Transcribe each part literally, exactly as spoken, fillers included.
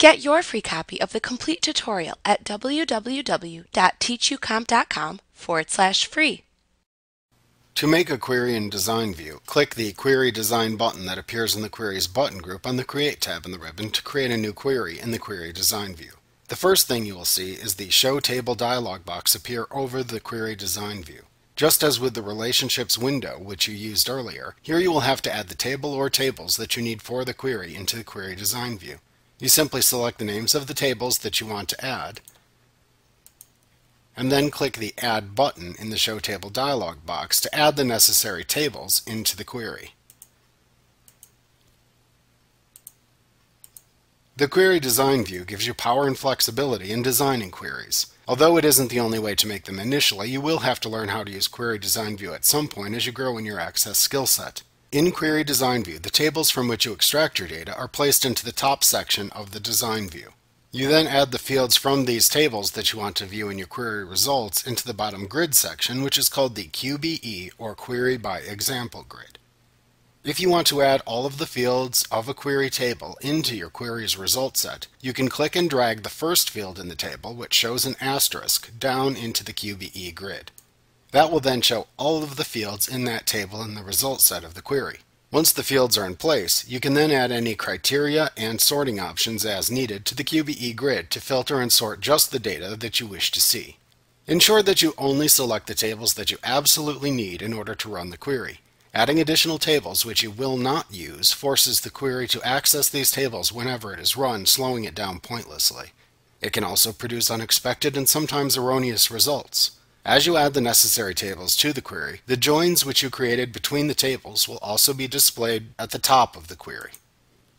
Get your free copy of the complete tutorial at www.teachucomp.com forward slash free. To make a query in Design View, click the Query Design button that appears in the Queries button group on the Create tab in the ribbon to create a new query in the Query Design View. The first thing you will see is the Show Table dialog box appear over the Query Design View. Just as with the Relationships window, which you used earlier, here you will have to add the table or tables that you need for the query into the Query Design View. You simply select the names of the tables that you want to add, and then click the Add button in the Show Table dialog box to add the necessary tables into the query. The Query Design View gives you power and flexibility in designing queries. Although it isn't the only way to make them initially, you will have to learn how to use Query Design View at some point as you grow in your Access skill set. In Query Design View, the tables from which you extract your data are placed into the top section of the Design View. You then add the fields from these tables that you want to view in your query results into the bottom grid section, which is called the Q B E, or Query by Example grid. If you want to add all of the fields of a query table into your query's result set, you can click and drag the first field in the table, which shows an asterisk, down into the Q B E grid. That will then show all of the fields in that table in the result set of the query. Once the fields are in place, you can then add any criteria and sorting options as needed to the Q B E grid to filter and sort just the data that you wish to see. Ensure that you only select the tables that you absolutely need in order to run the query. Adding additional tables which you will not use forces the query to access these tables whenever it is run, slowing it down pointlessly. It can also produce unexpected and sometimes erroneous results. As you add the necessary tables to the query, the joins which you created between the tables will also be displayed at the top of the query.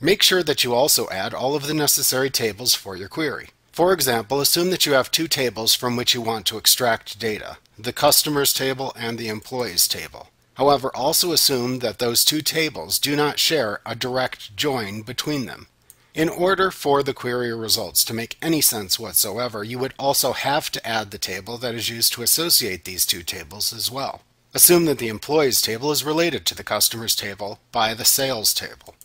Make sure that you also add all of the necessary tables for your query. For example, assume that you have two tables from which you want to extract data, the Customers table and the Employees table. However, also assume that those two tables do not share a direct join between them. In order for the query results to make any sense whatsoever, you would also have to add the table that is used to associate these two tables as well. Assume that the Employees table is related to the Customers table by the Sales table.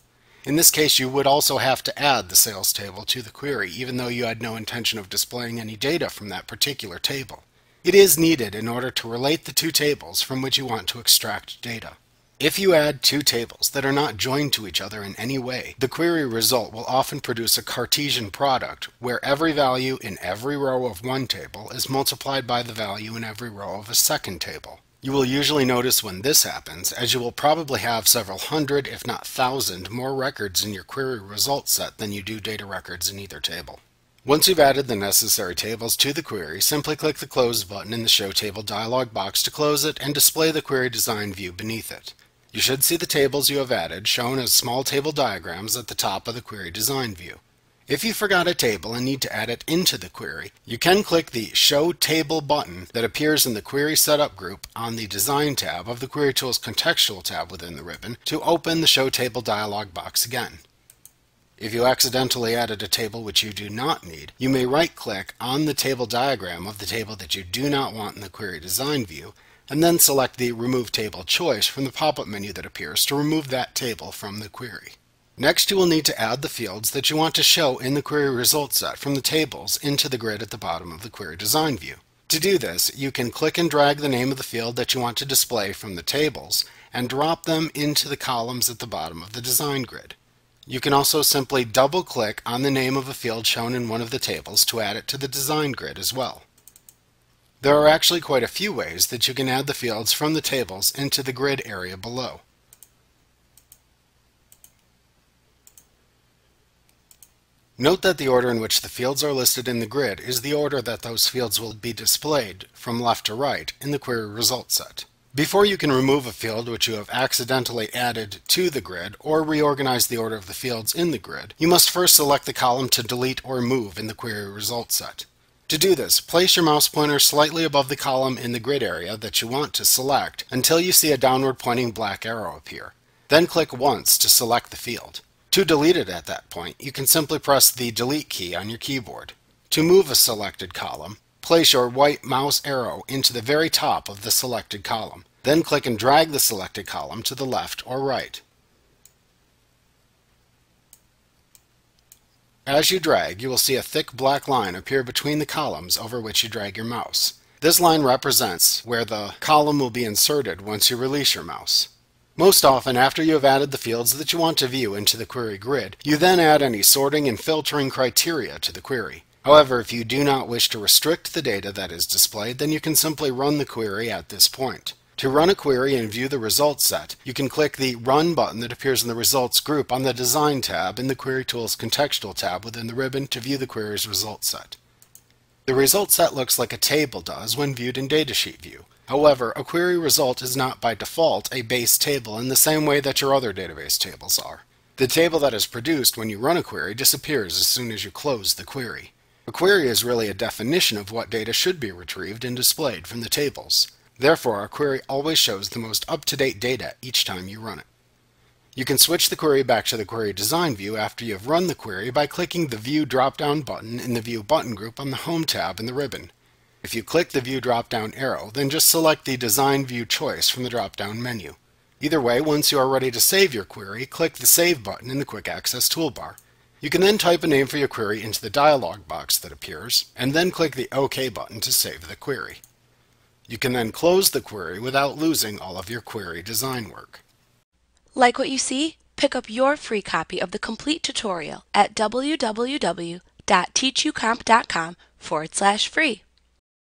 In this case, you would also have to add the Sales table to the query, even though you had no intention of displaying any data from that particular table. It is needed in order to relate the two tables from which you want to extract data. If you add two tables that are not joined to each other in any way, the query result will often produce a Cartesian product where every value in every row of one table is multiplied by the value in every row of a second table. You will usually notice when this happens, as you will probably have several hundred, if not thousand, more records in your query result set than you do data records in either table. Once you've added the necessary tables to the query, simply click the Close button in the Show Table dialog box to close it and display the Query Design View beneath it. You should see the tables you have added shown as small table diagrams at the top of the Query Design View. If you forgot a table and need to add it into the query, you can click the Show Table button that appears in the Query Setup group on the Design tab of the Query Tools contextual tab within the ribbon to open the Show Table dialog box again. If you accidentally added a table which you do not need, you may right-click on the table diagram of the table that you do not want in the Query Design View, and then select the Remove Table choice from the pop-up menu that appears to remove that table from the query. Next, you will need to add the fields that you want to show in the query result set from the tables into the grid at the bottom of the Query Design View. To do this, you can click and drag the name of the field that you want to display from the tables and drop them into the columns at the bottom of the design grid. You can also simply double-click on the name of a field shown in one of the tables to add it to the design grid as well. There are actually quite a few ways that you can add the fields from the tables into the grid area below. Note that the order in which the fields are listed in the grid is the order that those fields will be displayed from left to right in the query result set. Before you can remove a field which you have accidentally added to the grid or reorganize the order of the fields in the grid, you must first select the column to delete or move in the query result set. To do this, place your mouse pointer slightly above the column in the grid area that you want to select until you see a downward-pointing black arrow appear. Then click once to select the field. To delete it at that point, you can simply press the Delete key on your keyboard. To move a selected column, place your white mouse arrow into the very top of the selected column. Then click and drag the selected column to the left or right. As you drag, you will see a thick black line appear between the columns over which you drag your mouse. This line represents where the column will be inserted once you release your mouse. Most often, after you have added the fields that you want to view into the query grid, you then add any sorting and filtering criteria to the query. However, if you do not wish to restrict the data that is displayed, then you can simply run the query at this point. To run a query and view the results set, you can click the Run button that appears in the Results group on the Design tab in the Query Tools Contextual tab within the ribbon to view the query's result set. The result set looks like a table does when viewed in Datasheet view. However, a query result is not by default a base table in the same way that your other database tables are. The table that is produced when you run a query disappears as soon as you close the query. A query is really a definition of what data should be retrieved and displayed from the tables. Therefore, a query always shows the most up-to-date data each time you run it. You can switch the query back to the Query Design view after you have run the query by clicking the View drop-down button in the View button group on the Home tab in the ribbon. If you click the View drop-down arrow, then just select the Design View choice from the drop-down menu. Either way, once you are ready to save your query, click the Save button in the Quick Access toolbar. You can then type a name for your query into the dialog box that appears, and then click the OK button to save the query. You can then close the query without losing all of your query design work. Like what you see? Pick up your free copy of the complete tutorial at w w w dot teachucomp dot com forward slash free.